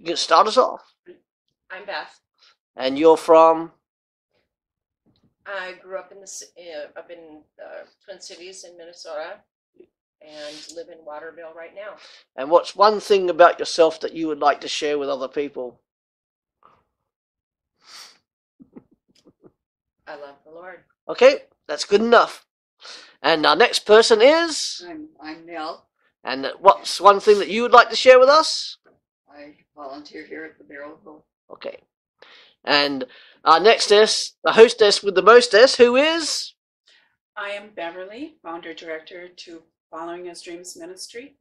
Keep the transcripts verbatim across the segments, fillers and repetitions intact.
You can start us off. I'm Beth. And you're from? I grew up in the uh, up in the Twin Cities in Minnesota and live in Waterville right now. And what's one thing about yourself that you would like to share with other people? I love the Lord. Okay, that's good enough. And our next person is? I'm, I'm Nell. And what's one thing that you would like to share with us? I volunteer here at the Barrels of Hope. Okay. And our next is the hostess with the mostess, who is? I am Beverly, founder director to Following His Dreams Ministry,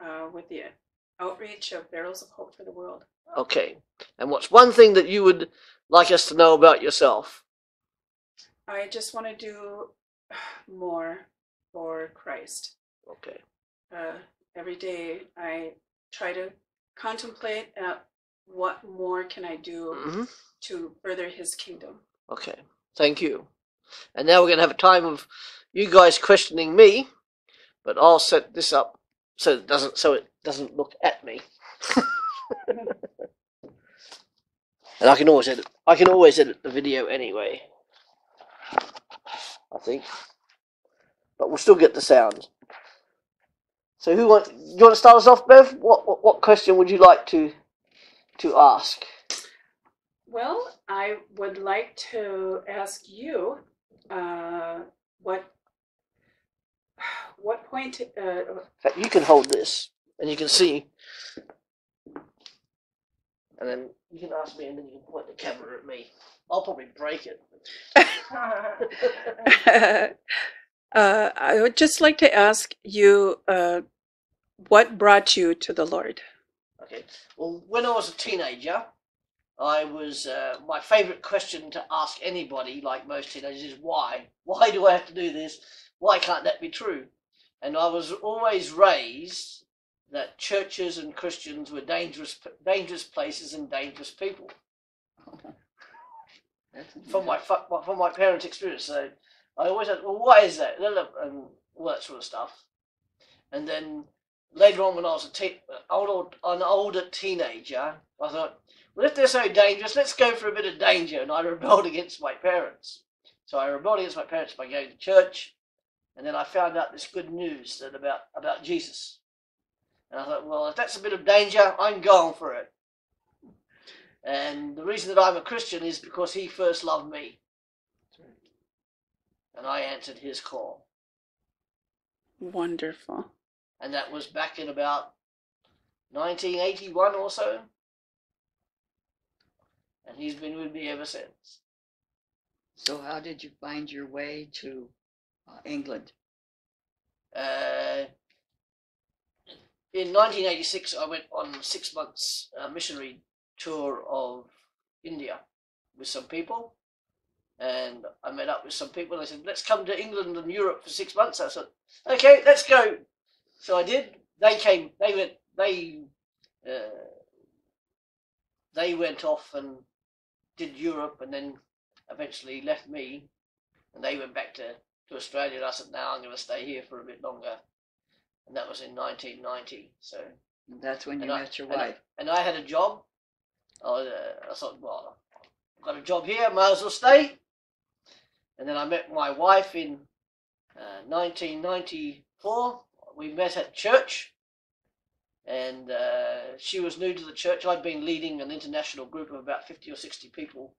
uh, with the outreach of Barrels of Hope for the World. Okay. And what's one thing that you would like us to know about yourself? I just want to do more for Christ. Okay. Uh, every day I try to contemplate uh, what more can I do mm-hmm. to further His kingdom. Okay. Thank you. And now we're going to have a time of you guys questioning me, but I'll set this up so it doesn't so it doesn't look at me. And I can always edit. I can always edit the video anyway, I think, but we'll still get the sound. So, who wants? You want to start us off, Bev? What, what what question would you like to to ask? Well, I would like to ask you uh, what what point. To, uh, in fact, you can hold this, and you can see, and then you can ask me, and then you can point the camera at me. I'll probably break it. uh, I would just like to ask you, uh, what brought you to the Lord? Okay. Well, when I was a teenager, I was uh, my favorite question to ask anybody, like most teenagers, is why? Why do I have to do this? Why can't that be true? And I was always raised that churches and Christians were dangerous, dangerous places and dangerous people. Okay. From my from my parents' experience, so I always said, "Well, why is that?" and all that sort of stuff. And then later on, when I was a te older, an older teenager, I thought, "Well, if they're so dangerous, let's go for a bit of danger." And I rebelled against my parents. So I rebelled against my parents by going to church, and then I found out this good news that about about Jesus. And I thought, "Well, if that's a bit of danger, I'm going for it." And the reason that I'm a Christian is because He first loved me. And I answered His call. Wonderful. And that was back in about nineteen eighty-one or so. And He's been with me ever since. So how did you find your way to uh, England? Uh, in nineteen eighty-six, I went on six months uh, missionary tour of India with some people, and I met up with some people. I said, "Let's come to England and Europe for six months." I said, "Okay, let's go." So I did. They came. They went. They uh, they went off and did Europe, and then eventually left me, and they went back to to Australia. And I said, "Now I'm going to stay here for a bit longer," and that was in nineteen ninety. So and that's when you met I, your wife. And I, and I had a job. I, was, uh, I thought, well, I've got a job here, may as well stay. And then I met my wife in uh, nineteen ninety-four. We met at church, and uh, she was new to the church. I'd been leading an international group of about fifty or sixty people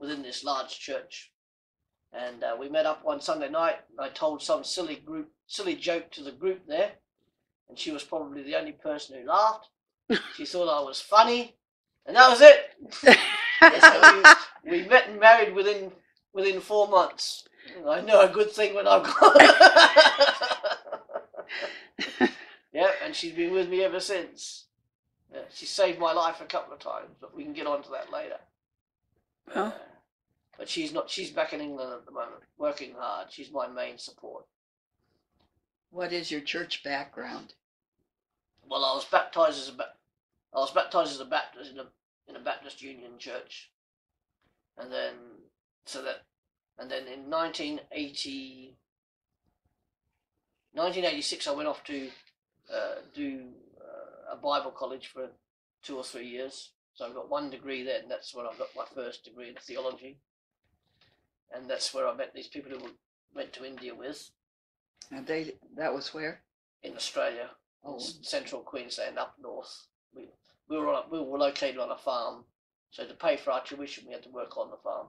within this large church. And uh, we met up one Sunday night, and I told some silly group, silly joke to the group there, and she was probably the only person who laughed. She thought I was funny. And that was it. Yeah, so we, we met and married within within four months. I know a good thing when I've gone. Yeah, and she's been with me ever since. Yeah, she saved my life a couple of times, but we can get on to that later. Oh. Uh, but she's not. She's back in England at the moment, working hard. She's my main support. What is your church background? Well, I was baptized as a Baptist. I was baptized as a Baptist in a in a Baptist Union church, and then so that, and then in nineteen eighty-six I went off to uh, do uh, a Bible college for two or three years. So I've got one degree there, and that's when I got my first degree in theology. And that's where I met these people who went to India with. And they, that was where? In Australia, oh. Central Queensland, up north. We, we, were on, we were located on a farm, so to pay for our tuition, we had to work on the farm.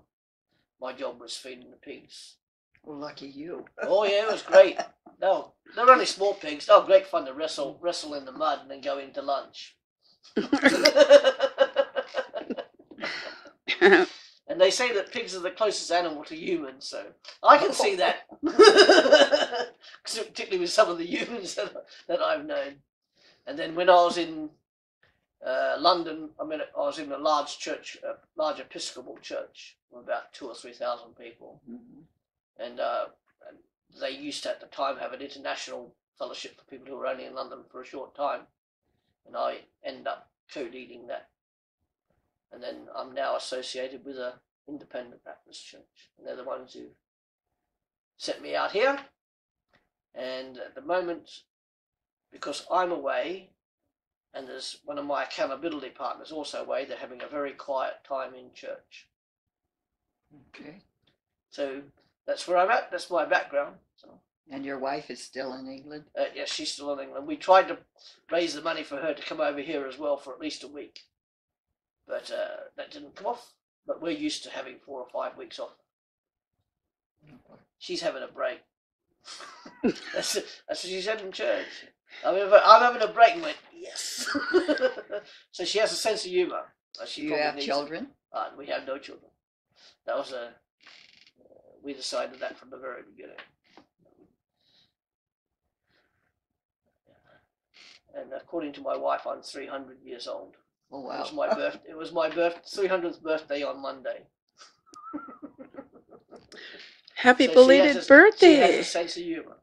My job was feeding the pigs. Well, lucky you. Oh, yeah, it was great. No, they're only small pigs. They were great fun to wrestle, wrestle in the mud and then go into lunch. And they say that pigs are the closest animal to humans, so I can see that. Particularly with some of the humans that, that I've known. And then when I was in uh, London, I, mean, I was in a large church, a large Episcopal church, with about two or three thousand people. Mm-hmm. And uh, they used to, at the time, have an international fellowship for people who were only in London for a short time. And I ended up co-leading that. And then I'm now associated with an independent Baptist church. And they're the ones who sent me out here. And at the moment, because I'm away, and there's one of my accountability partners also away, they're having a very quiet time in church. Okay. So that's where I'm at. That's my background. So. And your wife is still in England? Uh, yes, she's still in England. We tried to raise the money for her to come over here as well for at least a week. But uh, that didn't come off. But we're used to having four or five weeks off. Okay. She's having a break. that's, that's what she said in church. I'm having, I'm having a break and went, yes. So she has a sense of humour. Do you have children? Uh, we have no children. That was a... We decided that from the very beginning. And according to my wife, I'm three hundred years old. Oh, wow. It was my birth. It was my birth, three hundredth birthday on Monday. Happy so belated she has a, birthday! She has a sense of humor.